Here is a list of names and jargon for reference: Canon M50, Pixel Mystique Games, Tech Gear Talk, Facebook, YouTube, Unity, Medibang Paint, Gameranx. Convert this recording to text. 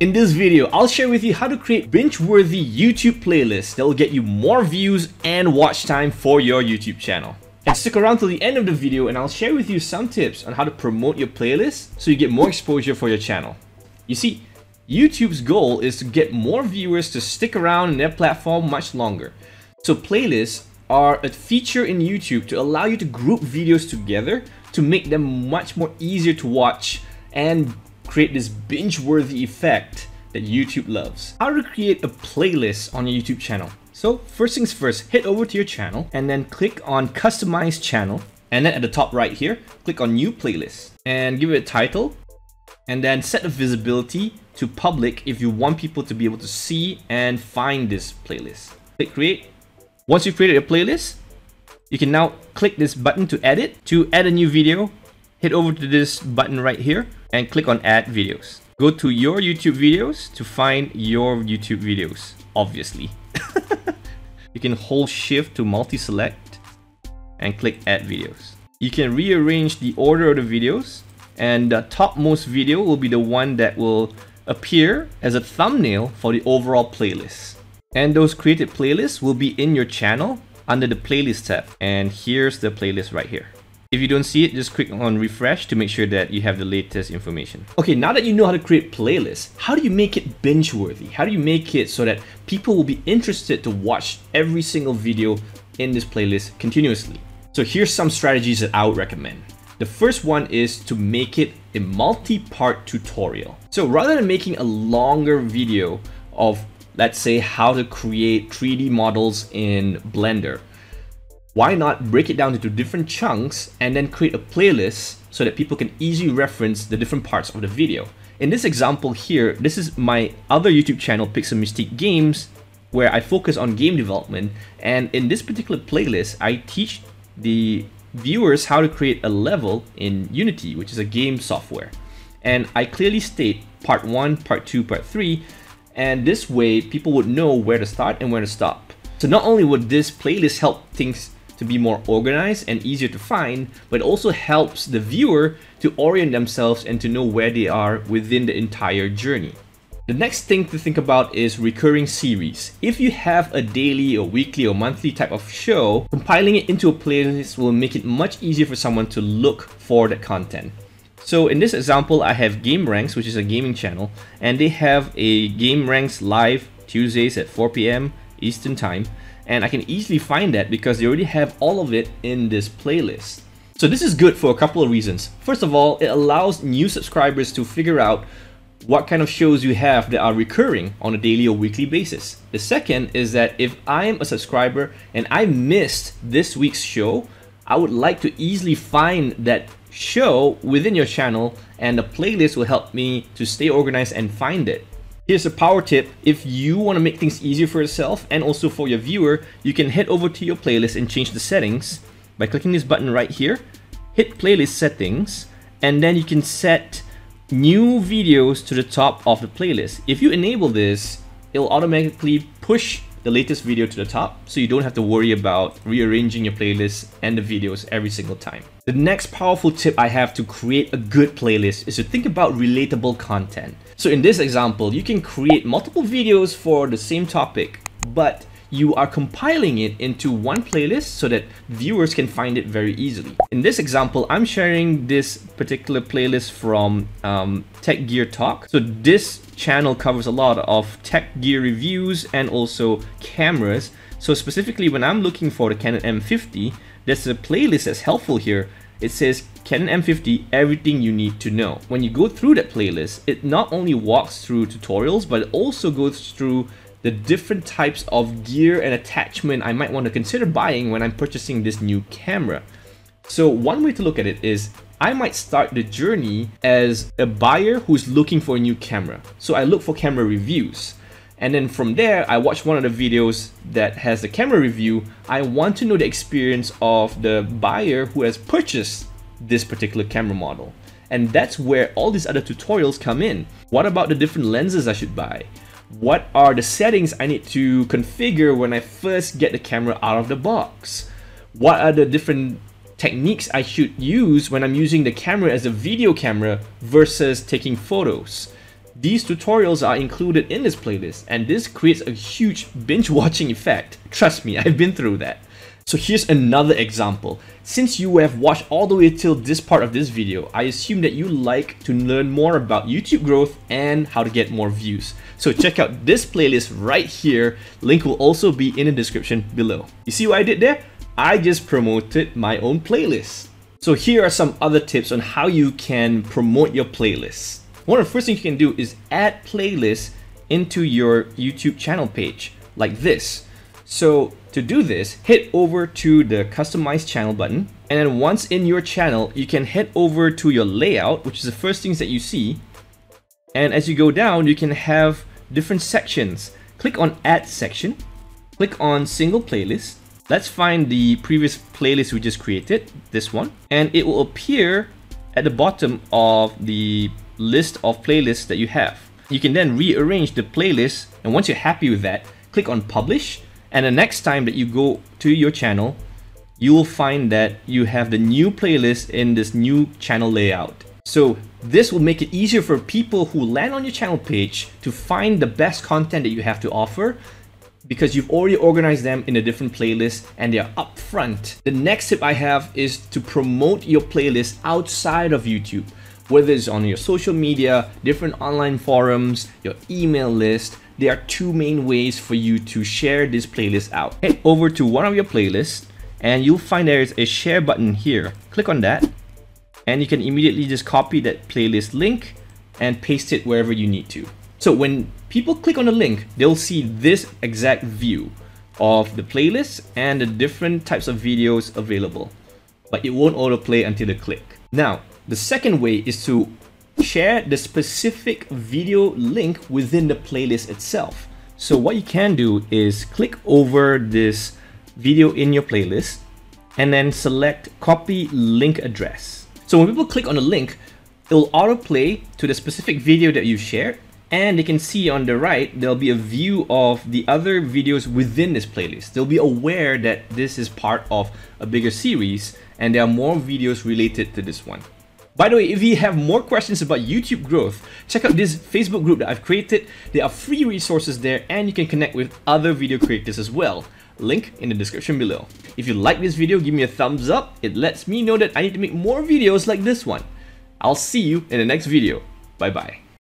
In this video, I'll share with you how to create binge-worthy YouTube playlists that will get you more views and watch time for your YouTube channel. And stick around till the end of the video and I'll share with you some tips on how to promote your playlist so you get more exposure for your channel. You see, YouTube's goal is to get more viewers to stick around in their platform much longer. So playlists are a feature in YouTube to allow you to group videos together to make them much more easier to watch and create this binge-worthy effect that YouTube loves. How to create a playlist on your YouTube channel. So first things first, head over to your channel and then click on Customize Channel. And then at the top right here, click on New Playlist and give it a title. And then set the visibility to public if you want people to be able to see and find this playlist. Click Create. Once you've created a playlist, you can now click this button to edit. To add a new video, head over to this button right here and click on Add Videos. Go to your YouTube videos to find your YouTube videos, obviously. You can hold Shift to multi-select and click Add Videos. You can rearrange the order of the videos, and the topmost video will be the one that will appear as a thumbnail for the overall playlist. And those created playlists will be in your channel under the Playlist tab. And here's the playlist right here. If you don't see it, just click on refresh to make sure that you have the latest information. Okay, now that you know how to create playlists, how do you make it binge-worthy? How do you make it so that people will be interested to watch every single video in this playlist continuously? So here's some strategies that I would recommend. The first one is to make it a multi-part tutorial. So rather than making a longer video of, let's say, how to create 3D models in Blender, why not break it down into different chunks and then create a playlist so that people can easily reference the different parts of the video? In this example here, this is my other YouTube channel, Pixel Mystique Games, where I focus on game development. And in this particular playlist, I teach the viewers how to create a level in Unity, which is a game software. And I clearly state part 1, part 2, part 3. And this way, people would know where to start and where to stop. So not only would this playlist help things to be more organized and easier to find, but it also helps the viewer to orient themselves and to know where they are within the entire journey. The next thing to think about is recurring series. If you have a daily or weekly or monthly type of show, compiling it into a playlist will make it much easier for someone to look for that content. So in this example, I have Gameranx, which is a gaming channel, and they have a Gameranx live Tuesdays at 4 PM Eastern Time. And I can easily find that because they already have all of it in this playlist. So this is good for a couple of reasons. First of all, it allows new subscribers to figure out what kind of shows you have that are recurring on a daily or weekly basis. The second is that if I'm a subscriber and I missed this week's show, I would like to easily find that show within your channel, and the playlist will help me to stay organized and find it. Here's a power tip. If you want to make things easier for yourself and also for your viewer, you can head over to your playlist and change the settings by clicking this button right here, hit playlist settings, and then you can set new videos to the top of the playlist. If you enable this, it'll automatically push the latest video to the top, so you don't have to worry about rearranging your playlist and the videos every single time. The next powerful tip I have to create a good playlist is to think about relatable content. So in this example, you can create multiple videos for the same topic, but you are compiling it into one playlist so that viewers can find it very easily. In this example, I'm sharing this particular playlist from Tech Gear Talk. So this channel covers a lot of tech gear reviews and also cameras. So specifically when I'm looking for the Canon M50, there's a playlist that's helpful here. It says Canon M50, everything you need to know. When you go through that playlist, it not only walks through tutorials, but it also goes through the different types of gear and attachment I might want to consider buying when I'm purchasing this new camera. So one way to look at it is I might start the journey as a buyer who's looking for a new camera. So I look for camera reviews. And then from there, I watch one of the videos that has the camera review. I want to know the experience of the buyer who has purchased this particular camera model. And that's where all these other tutorials come in. What about the different lenses I should buy? What are the settings I need to configure when I first get the camera out of the box? What are the different techniques I should use when I'm using the camera as a video camera versus taking photos? These tutorials are included in this playlist, and this creates a huge binge-watching effect. Trust me, I've been through that. So here's another example. Since you have watched all the way till this part of this video, I assume that you like to learn more about YouTube growth and how to get more views. So check out this playlist right here. Link will also be in the description below. You see what I did there? I just promoted my own playlist. So here are some other tips on how you can promote your playlist. One of the first things you can do is add playlists into your YouTube channel page like this. So to do this, head over to the customize channel button, and then once in your channel, you can head over to your layout, which is the first things that you see. And as you go down, you can have different sections. Click on add section, click on single playlist. Let's find the previous playlist we just created, this one, and it will appear at the bottom of the list of playlists that you have. You can then rearrange the playlist, and once you're happy with that, click on publish. And the next time that you go to your channel, you will find that you have the new playlist in this new channel layout. So this will make it easier for people who land on your channel page to find the best content that you have to offer, because you've already organized them in a different playlist and they're up front. The next tip I have is to promote your playlist outside of YouTube, whether it's on your social media, different online forums, your email list. There are two main ways for you to share this playlist out. Head over to one of your playlists and you'll find there is a share button here. Click on that and you can immediately just copy that playlist link and paste it wherever you need to. So when people click on the link, they'll see this exact view of the playlist and the different types of videos available, but it won't autoplay until they click. Now, the second way is to share the specific video link within the playlist itself. So what you can do is click over this video in your playlist and then select copy link address. So when people click on the link, it'll autoplay to the specific video that you shared, and they can see on the right, there'll be a view of the other videos within this playlist. They'll be aware that this is part of a bigger series and there are more videos related to this one. By the way, if you have more questions about YouTube growth, check out this Facebook group that I've created. There are free resources there and you can connect with other video creators as well. Link in the description below. If you like this video, give me a thumbs up. It lets me know that I need to make more videos like this one. I'll see you in the next video. Bye bye.